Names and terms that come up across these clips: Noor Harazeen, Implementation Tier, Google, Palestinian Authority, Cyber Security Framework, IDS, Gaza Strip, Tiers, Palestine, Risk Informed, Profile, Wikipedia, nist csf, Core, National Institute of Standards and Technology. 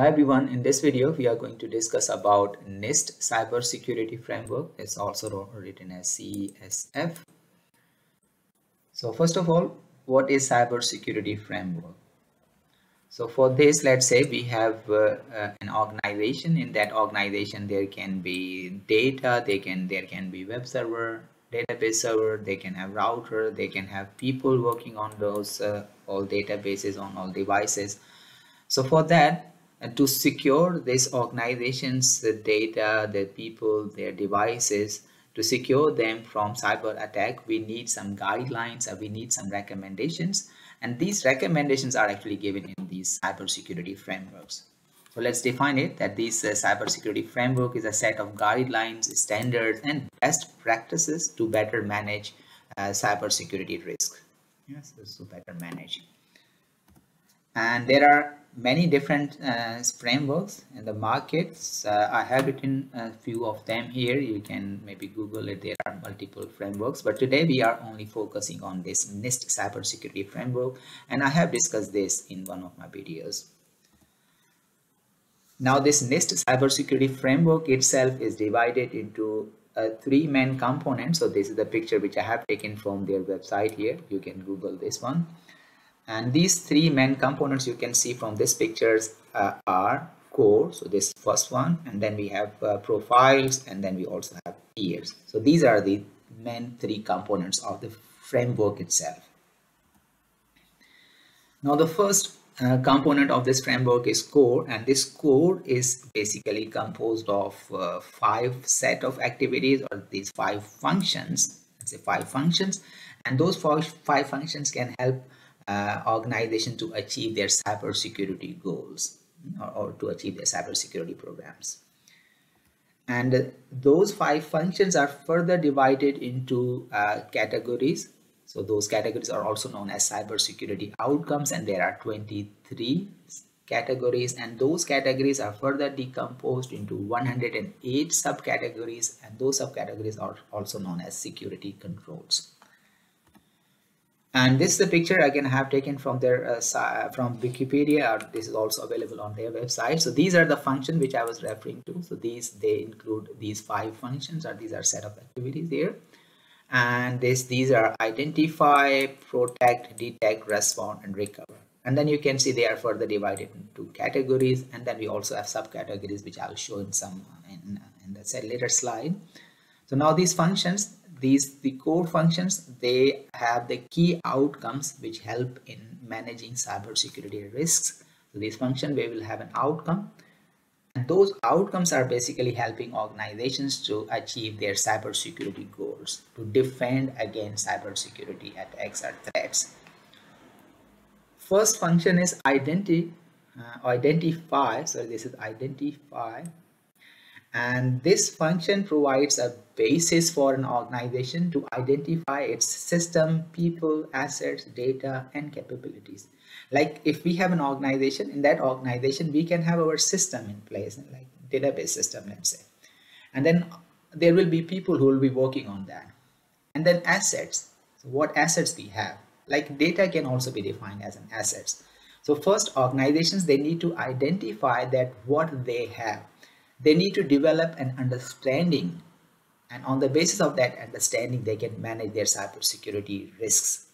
Hi everyone, in this video we are going to discuss about NIST cyber security framework. It's also written as CESF. So first of all, what is cyber security framework? So for this, let's say we have an organization. In that organization there can be data, there can be web server, database server, they can have router, they can have people working on those all databases, on all devices. So for that, and to secure this organization's data, their people, their devices, to secure them from cyber attack, we need some guidelines, or we need some recommendations. And these recommendations are actually given in these cybersecurity frameworks. So let's define it, that this cybersecurity framework is a set of guidelines, standards, and best practices to better manage cybersecurity risk. Yes, so better manage. And there are many different frameworks in the markets. I have written a few of them here. You can maybe Google it. There are multiple frameworks, but today we are only focusing on this NIST cybersecurity framework, and I have discussed this in one of my videos. Now this NIST cybersecurity framework itself is divided into three main components. So this is the picture which I have taken from their website here. You can Google this one. And these three main components you can see from this pictures are core, so this first one, and then we have profiles, and then we also have tiers. So these are the main three components of the framework itself. Now the first component of this framework is core, and this core is basically composed of five set of activities, or these five functions. Let's say five functions, and those five functions can help organization to achieve their cybersecurity goals, or to achieve their cybersecurity programs. And those five functions are further divided into categories. So those categories are also known as cybersecurity outcomes, and there are 23 categories, and those categories are further decomposed into 108 subcategories, and those subcategories are also known as security controls. And this is the picture again I have taken from their from Wikipedia. This is also available on their website. So these are the functions which I was referring to. So they include these five functions, or these are set of activities there. And these are identify, protect, detect, respond, and recover. And then you can see they are further divided into categories. And then we also have subcategories, which I'll show in some in the later slide. So now these functions, the core functions, they have the key outcomes which help in managing cybersecurity risks. So this function, we will have an outcome, and those outcomes are basically helping organizations to achieve their cybersecurity goals, to defend against cybersecurity attacks or threats. First function is identify. So this is identify. And this function provides a basis for an organization to identify its system, people, assets, data, and capabilities. Like if we have an organization, in that organization, we can have our system in place, like database system, let's say. And then there will be people who will be working on that. And then assets, so what assets we have. Like data can also be defined as an assets. So first, organizations, they need to identify that what they have. They need to develop an understanding, and on the basis of that understanding, they can manage their cybersecurity risks.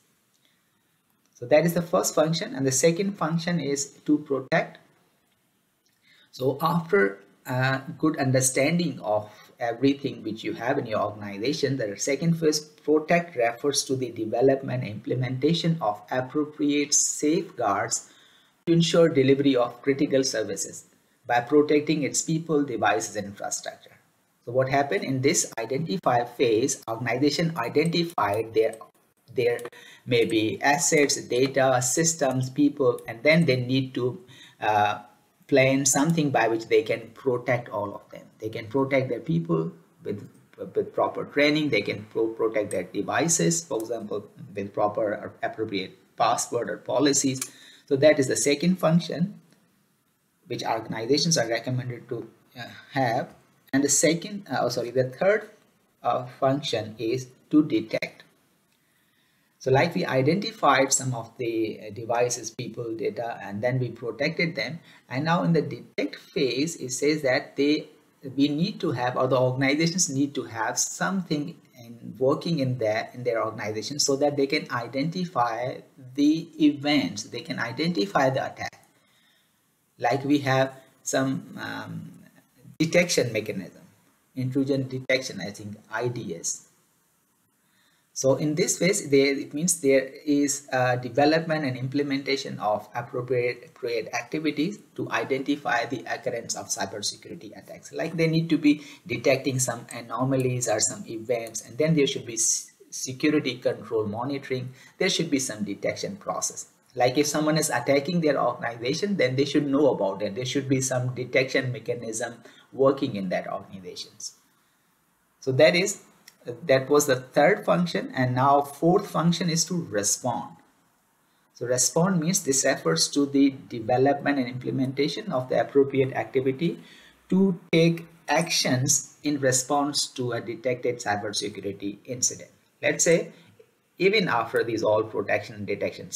So that is the first function. And the second function is to protect. So after a good understanding of everything which you have in your organization, the second phase, protect, refers to the development and implementation of appropriate safeguards to ensure delivery of critical services by protecting its people, devices, and infrastructure. So what happened in this identify phase, organization identified their maybe assets, data, systems, people, and then they need to plan something by which they can protect all of them. They can protect their people with proper training. They can protect their devices, for example, with proper or appropriate password or policies. So that is the second function which organizations are recommended to have. And the third function is to detect. So like we identified some of the devices, people, data, and then we protected them. And now in the detect phase, it says that we need to have, or the organizations need to have something in working in their organization so that they can identify the events, they can identify the attack. Like we have some detection mechanism, intrusion detection, I think IDS. So in this phase, it means there is development and implementation of appropriate activities to identify the occurrence of cybersecurity attacks. Like they need to be detecting some anomalies or some events, and then there should be security control monitoring. There should be some detection process. Like if someone is attacking their organization, then they should know about it. There should be some detection mechanism working in that organizations. So that was the third function, and now fourth function is to respond. So respond means this refers to the development and implementation of the appropriate activity to take actions in response to a detected cybersecurity incident. Let's say even after these all protection and detection,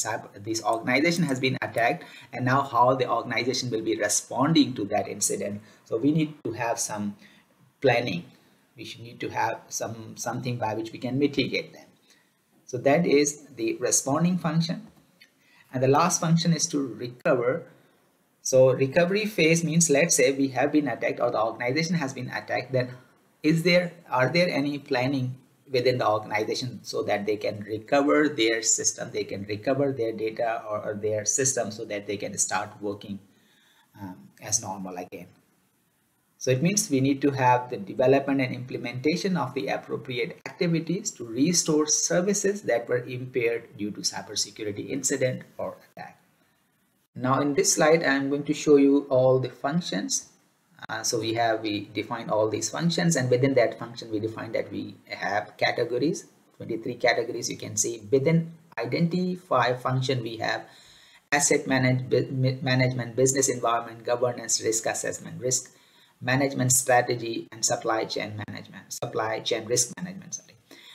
this organization has been attacked, and now how the organization will be responding to that incident. So we need to have some planning. We should need to have something by which we can mitigate them. So that is the responding function. And the last function is to recover. So recovery phase means, let's say we have been attacked or the organization has been attacked, then are there any planning within the organization so that they can recover their system, they can recover their data or their system so that they can start working as normal again. So it means we need to have the development and implementation of the appropriate activities to restore services that were impaired due to cybersecurity incident or attack. Now in this slide, I'm going to show you all the functions. So we define all these functions, and within that function, we define that we have categories, 23 categories. You can see within identify function, we have asset management, business environment, governance, risk assessment, risk management strategy, and supply chain risk management.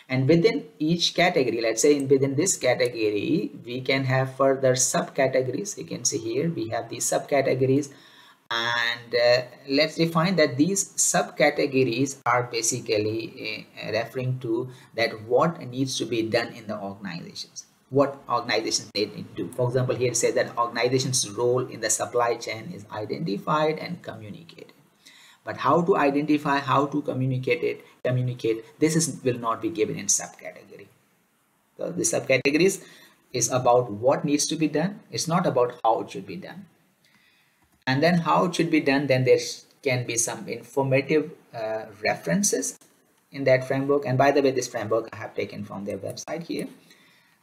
And within each category, let's say within this category, we can have further subcategories. You can see here we have these subcategories, and let's define that these subcategories are basically referring to that what needs to be done in the organizations, what organizations they need to do. For example, here it says that organization's role in the supply chain is identified and communicated. But how to identify, how to communicate, will not be given in subcategory. So the subcategories is about what needs to be done. It's not about how it should be done. And then how it should be done, then there can be some informative references in that framework. And by the way, this framework I have taken from their website here.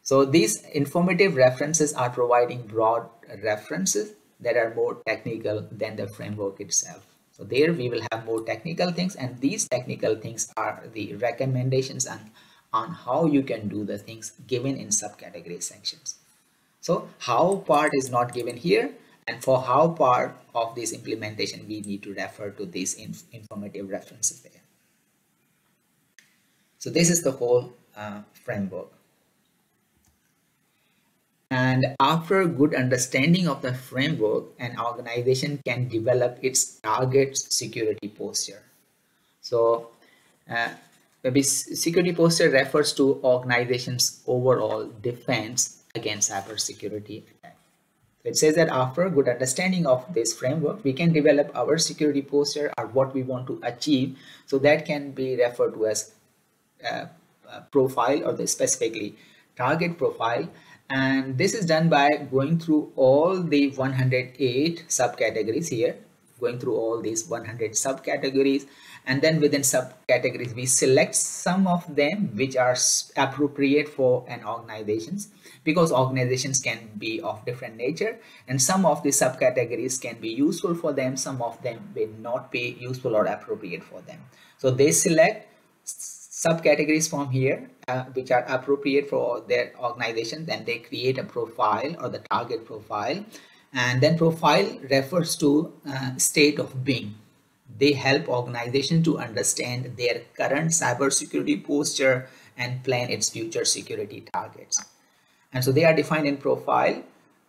So these informative references are providing broad references that are more technical than the framework itself. So there we will have more technical things, and these technical things are the recommendations on how you can do the things given in subcategory sections. So how part is not given here, and for how part of this implementation we need to refer to these informative references there. So this is the whole framework. And after a good understanding of the framework, an organization can develop its target security posture. So maybe security posture refers to organization's overall defense against cybersecurity attack. It says that after a good understanding of this framework, we can develop our security posture or what we want to achieve. So that can be referred to as profile, or the specifically target profile. And this is done by going through all the 108 subcategories here, going through all these 100 subcategories. And then within subcategories, we select some of them which are appropriate for an organization, because organizations can be of different nature. And some of the subcategories can be useful for them. Some of them will not be useful or appropriate for them. So they select subcategories from here which are appropriate for their organization. Then they create a profile or the target profile, and then profile refers to state of being. They help organization to understand their current cybersecurity posture and plan its future security targets. And so they are defined in profile.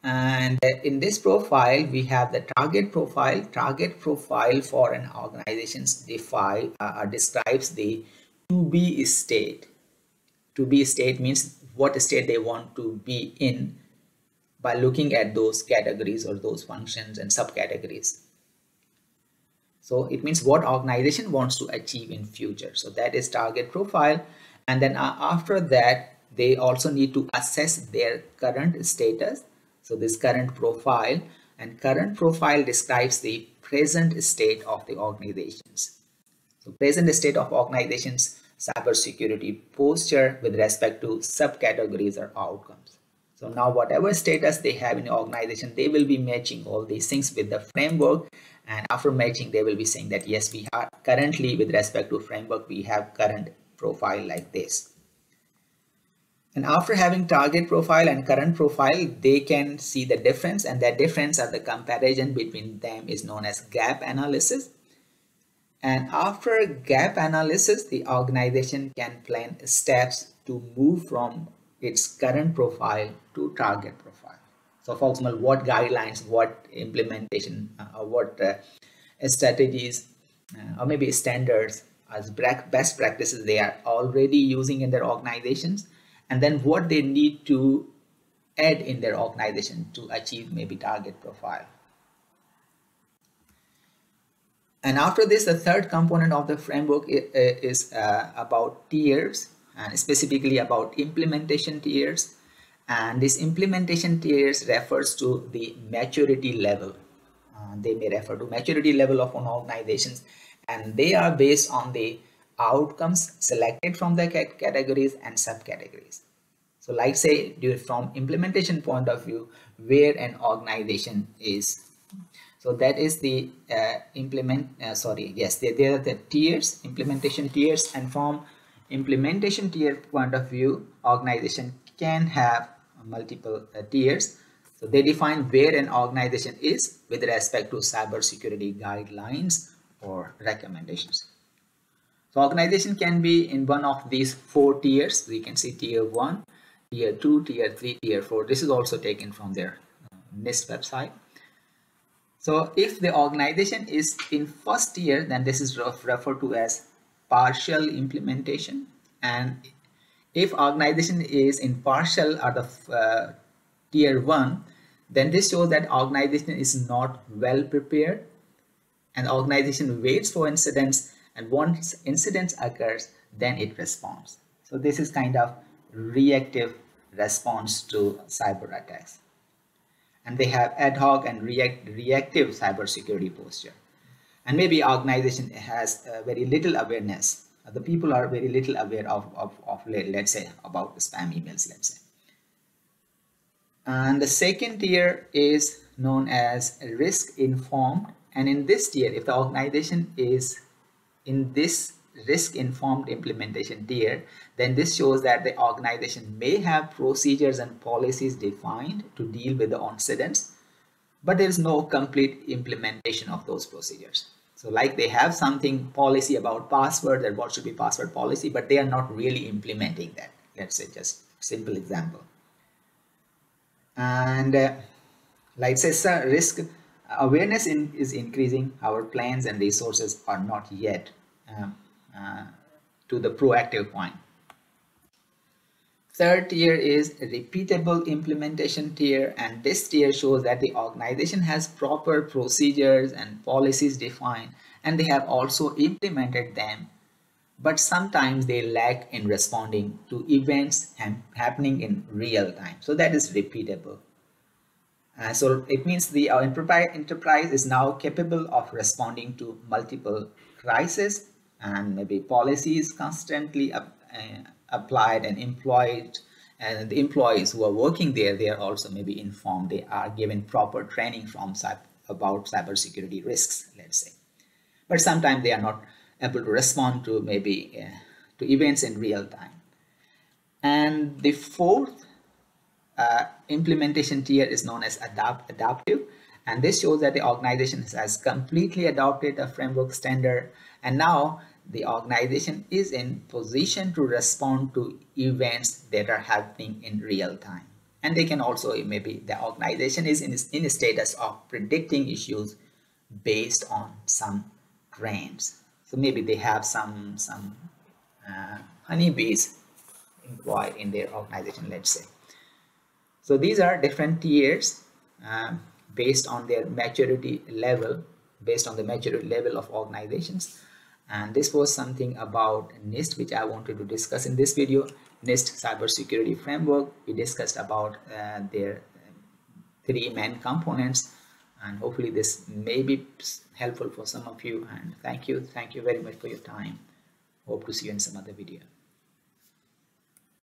And in this profile, we have the target profile. Target profile for an organization describes the to-be state. To-be state means what state they want to be in by looking at those categories or those functions and subcategories. So it means what organization wants to achieve in future. So that is target profile. And then after that, they also need to assess their current status. So this current profile, and current profile describes the present state of the organizations. So present state of organizations, cybersecurity posture with respect to subcategories or outcomes. So now whatever status they have in the organization, they will be matching all these things with the framework. And after matching, they will be saying that, yes, we are currently with respect to framework, we have current profile like this. And after having target profile and current profile, they can see the difference, and that difference or the comparison between them is known as gap analysis. And after gap analysis, the organization can plan steps to move from its current profile to target profile. So for example, what guidelines, what implementation, or what strategies, or maybe standards as best practices they are already using in their organizations, and then what they need to add in their organization to achieve maybe target profile. And after this, the third component of the framework is about tiers, and specifically about implementation tiers. And this implementation tiers refers to the maturity level. They may refer to maturity level of an organization, and they are based on the outcomes selected from the categories and subcategories. So like say, from implementation point of view, where an organization is. So that is the there are the tiers, implementation tiers, and from implementation tier point of view, organization can have multiple tiers. So they define where an organization is with respect to cybersecurity guidelines or recommendations. So organization can be in one of these four tiers. We can see tier 1, tier 2, tier 3, tier 4. This is also taken from their NIST website. So if the organization is in first tier, then this is referred to as partial implementation. And if organization is in partial or the tier 1, then this shows that organization is not well prepared, and organization waits for incidents, and once incidents occurs, then it responds. So this is kind of reactive response to cyber attacks. And they have ad hoc and reactive cybersecurity posture. And maybe organization has very little awareness. The people are very little aware of let's say, about spam emails, let's say. And the second tier is known as risk informed. And in this tier, if the organization is in this risk informed implementation tier, then this shows that the organization may have procedures and policies defined to deal with the incidents, but there is no complete implementation of those procedures. So like they have something policy about password, that what should be password policy, but they are not really implementing that. Let's say, just simple example. And like says, risk awareness is increasing. Our plans and resources are not yet to the proactive point. Third tier is repeatable implementation tier, and this tier shows that the organization has proper procedures and policies defined, and they have also implemented them, but sometimes they lack in responding to events happening in real time. So that is repeatable. So it means the enterprise is now capable of responding to multiple crises, and maybe policies constantly applied and employed, and the employees who are working there, they are also maybe informed, they are given proper training from about cybersecurity risks, let's say. But sometimes they are not able to respond to maybe to events in real time. And the fourth implementation tier is known as adaptive. And this shows that the organization has completely adopted a framework standard, and now the organization is in position to respond to events that are happening in real time. And they can also, maybe the organization is in a status of predicting issues based on some trends. So maybe they have some honeybees employed in their organization, let's say. So these are different tiers based on their maturity level, based on the maturity level of organizations. And this was something about NIST, which I wanted to discuss in this video. NIST cybersecurity framework. We discussed about their three main components, and hopefully this may be helpful for some of you. And thank you very much for your time. Hope to see you in some other video.